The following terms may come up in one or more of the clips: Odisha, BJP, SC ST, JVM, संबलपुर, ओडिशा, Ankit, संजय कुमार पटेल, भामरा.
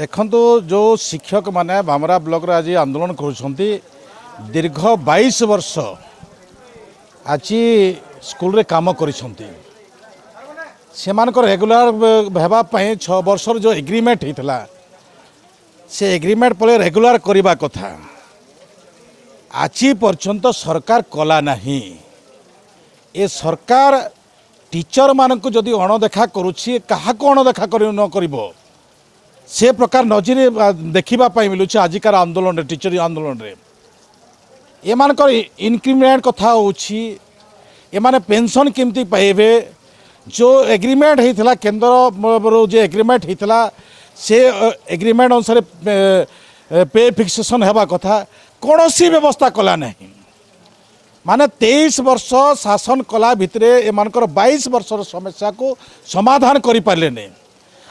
देखो जो शिक्षक माने भामरा ब्लॉक रे आज आंदोलन करुछंती दीर्घ 22 वर्ष आज स्कूल रे काम करिसंती से मानकर रेगुलर हेबा पई 6 वर्ष जो एग्रीमेंट हेतला से एग्रीमेंट पर रेगुलर करबा कथा आज पर्यंत सरकार कला नहीं। ए सरकार टीचर मानक जदि अणदेखा करुछि कहा को अणदेखा कर न करिवो से प्रकार नजर देखा मिलूँ आजिकार आंदोलन रे टीचर आंदोलन रे एमान कर इनक्रीमेंट कथा होछि एमाने पेंशन केमती पाइबे जो एग्रीमेंट होता केन्द्र जो एग्रीमेंट होता से एग्रीमेंट अनुसार पे फिक्सेसन होगा कथा कौन सी व्यवस्था कला नहीं। माने 23 वर्ष शासन कला भितर एमानकर 22 वर्षर समस्या को समाधान करि पारले नै।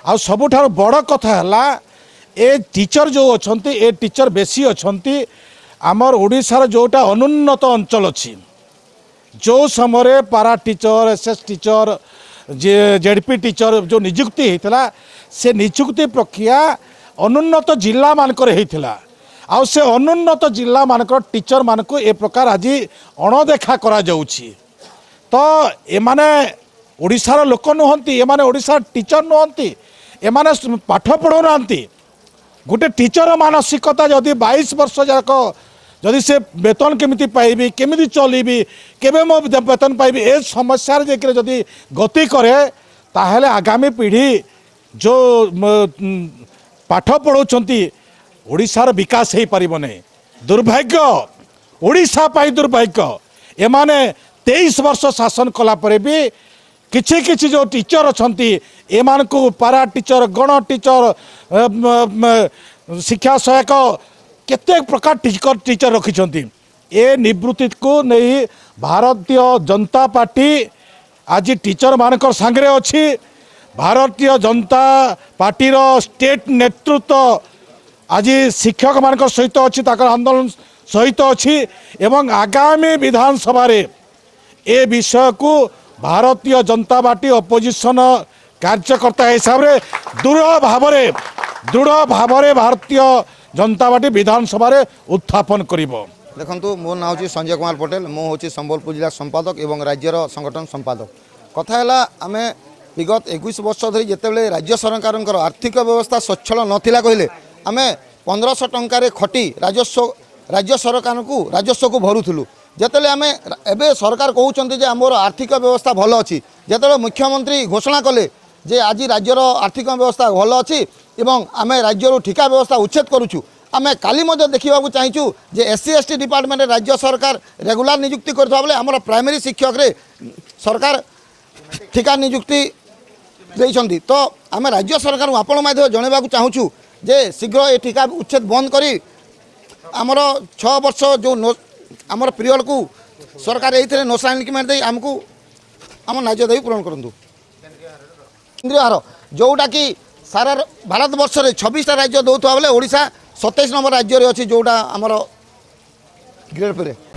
आ सबुठार बड़ कथा हला ए टीचर जो अछंती ए टीचर बेसी अछंती आमर ओडिशार जोटा अनुन्नत अंचल अच्छी जो समय पारा teacher SS teacher ZP teacher जो निजुक्ति होता से निजुक्ति प्रक्रिया अनुन्नत जिला मानकर होता आउ से अनुन्नत जिला मानकर टीचर मान को ए प्रकार आज अणदेखा करा जाउछि। तो एमाने ओडिशार लोक नुहंती एमाने ओडिशार टीचर नुहंती एमाने पाठ पढ़ो नांती गोटे टीचर मानसिकता जदि 22 वर्ष जाक जदि से वेतन केमिति पाइबी केमिति चलिबी केबे मो वेतन पाइबी ए समस्या रे जेकरे जदि गति करे ताहेले आगामी पीढ़ी जो पाठ पढ़ौछंती ओडिशार विकास हे परिबो नै। दुर्भाग्य ओडिशा पाई दुर्भाग्य एमाने 23 वर्ष शासन कला परे भी किछि किछि जो टीचर अछंती एमान को पारा टीचर गण टीचर शिक्षा सहायक केते प्रकार टीचर रखिछंती। ए निवृत्ति को नहीं भारतीय जनता पार्टी आज टीचर मानकर संगरे अछि। भारतीय जनता पार्टी रो स्टेट नेतृत्व आज शिक्षक मानकर सहित अछि ताकर आंदोलन सहित अछि एवं आगामी विधानसभा रे ए विषय को भारतीय जनता पार्टी अपोजिशन कार्यकर्ता हिसाब से दृढ़ भाव भारतीय जनता पार्टी विधानसभा उत्थापन करिवो। देखंतु मो ना होछि संजय कुमार पटेल मो होछि संबलपुर जिला संपादक एवं राज्यर संगठन संपादक। कथा आमे विगत 21 वर्ष धरि जेतेबेले राज्य सरकारनकर आर्थिक व्यवस्था सच्छल नथिला कहिले आमे 1500 टंका रे खटी राज्य सरकार को राजस्व को भरुथुलु। जिते आम ए सरकार कहते जे आमर आर्थिक व्यवस्था भल अच्छी जिते मुख्यमंत्री घोषणा कले जे आज राज्यर आर्थिक व्यवस्था भल अच्छी आम राज्य ठिका व्यवस्था उच्छेद करुचु। आम काली देखा चाहूँ जे SC ST डिपार्टमेंट राज्य सरकार रेगुलर नियुक्ति करता बेले आम प्राइमरी शिक्षक रे सरकार ठिका नियुक्ति देइछंती। तो आम राज्य सरकार आपण माध्यम जनवाक चाहूँ जे शीघ्र ये ठिका उच्छेद बंद करी आमर 6 वर्ष जो आमर पीरियड को सरकार ये नोसा इनक्रीमेंट दे आमको आम न्याय दाबी पूरण करूँ। केन्द्रीय हार जोटा कि सारा भारत वर्ष रे 26 राज्य दौता बेले ओडिशा 27 नंबर राज्य अच्छी जोटा आमर ग्रेड पे।